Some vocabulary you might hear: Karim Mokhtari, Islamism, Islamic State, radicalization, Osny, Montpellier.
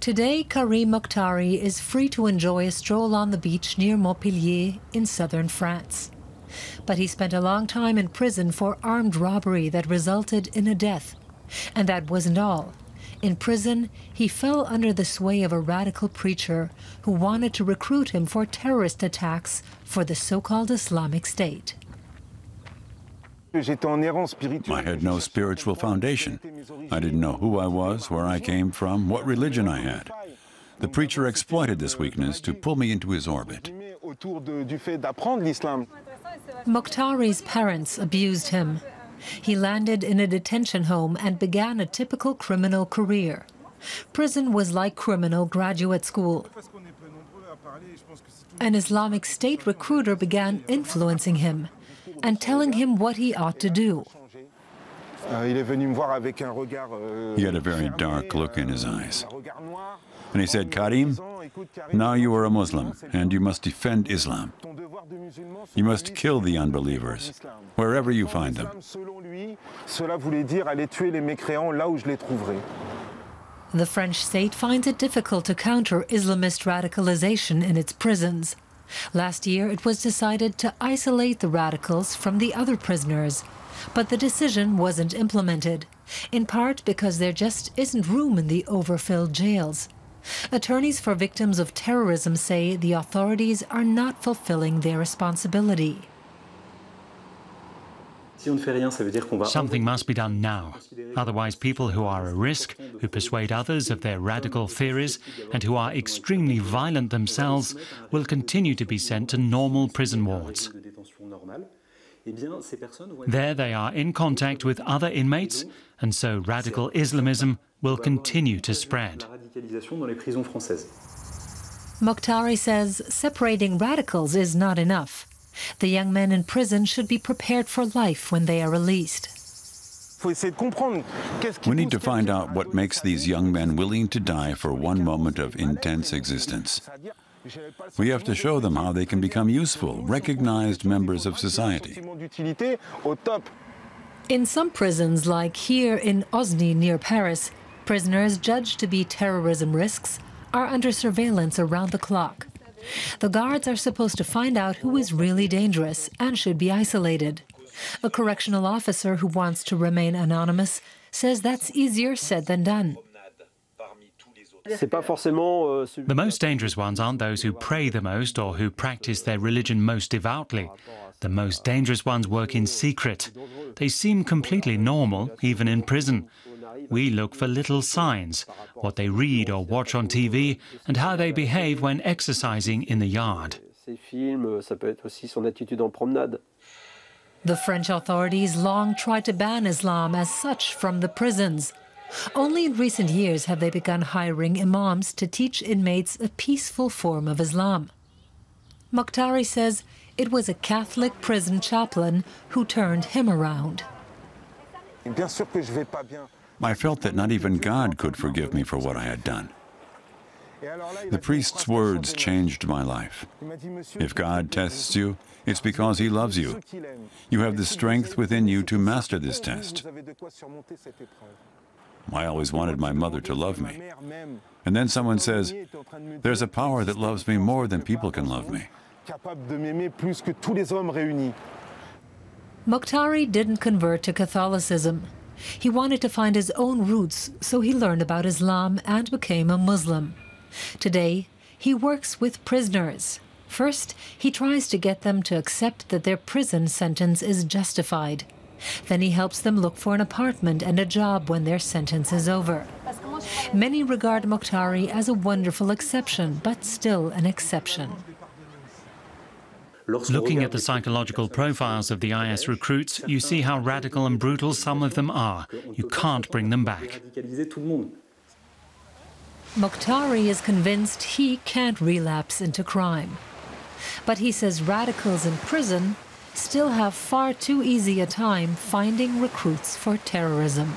Today, Karim Mokhtari is free to enjoy a stroll on the beach near Montpellier in southern France. But he spent a long time in prison for armed robbery that resulted in a death. And that wasn't all. In prison, he fell under the sway of a radical preacher who wanted to recruit him for terrorist attacks for the so-called Islamic State. I had no spiritual foundation. I didn't know who I was, where I came from, what religion I had. The preacher exploited this weakness to pull me into his orbit. Mokhtari's parents abused him. He landed in a detention home and began a typical criminal career. Prison was like criminal graduate school. An Islamic State recruiter began influencing him and telling him what he ought to do. He had a very dark look in his eyes. And he said, "Karim, now you are a Muslim and you must defend Islam. You must kill the unbelievers, wherever you find them." The French state finds it difficult to counter Islamist radicalization in its prisons. Last year, it was decided to isolate the radicals from the other prisoners. But the decision wasn't implemented, in part because there just isn't room in the overfilled jails. Attorneys for victims of terrorism say the authorities are not fulfilling their responsibility. Something must be done now. Otherwise, people who are a risk, who persuade others of their radical theories, and who are extremely violent themselves will continue to be sent to normal prison wards. There they are in contact with other inmates, and so radical Islamism will continue to spread. Mokhtari says separating radicals is not enough. The young men in prison should be prepared for life when they are released. We need to find out what makes these young men willing to die for one moment of intense existence. We have to show them how they can become useful, recognized members of society. In some prisons, like here in Osny near Paris, prisoners judged to be terrorism risks are under surveillance around the clock. The guards are supposed to find out who is really dangerous and should be isolated. A correctional officer who wants to remain anonymous says that's easier said than done. The most dangerous ones aren't those who pray the most or who practice their religion most devoutly. The most dangerous ones work in secret. They seem completely normal, even in prison. We look for little signs, what they read or watch on TV, and how they behave when exercising in the yard. The French authorities long tried to ban Islam as such from the prisons. Only in recent years have they begun hiring imams to teach inmates a peaceful form of Islam. Mokhtari says it was a Catholic prison chaplain who turned him around. I felt that not even God could forgive me for what I had done. The priest's words changed my life. If God tests you, it's because he loves you. You have the strength within you to master this test. I always wanted my mother to love me. And then someone says, "There's a power that loves me more than people can love me." Mokhtari didn't convert to Catholicism. He wanted to find his own roots, so he learned about Islam and became a Muslim. Today, he works with prisoners. First, he tries to get them to accept that their prison sentence is justified. Then he helps them look for an apartment and a job when their sentence is over. Many regard Mokhtari as a wonderful exception, but still an exception. Looking at the psychological profiles of the IS recruits, you see how radical and brutal some of them are. You can't bring them back. Mokhtari is convinced he can't relapse into crime. But he says radicals in prison still have far too easy a time finding recruits for terrorism.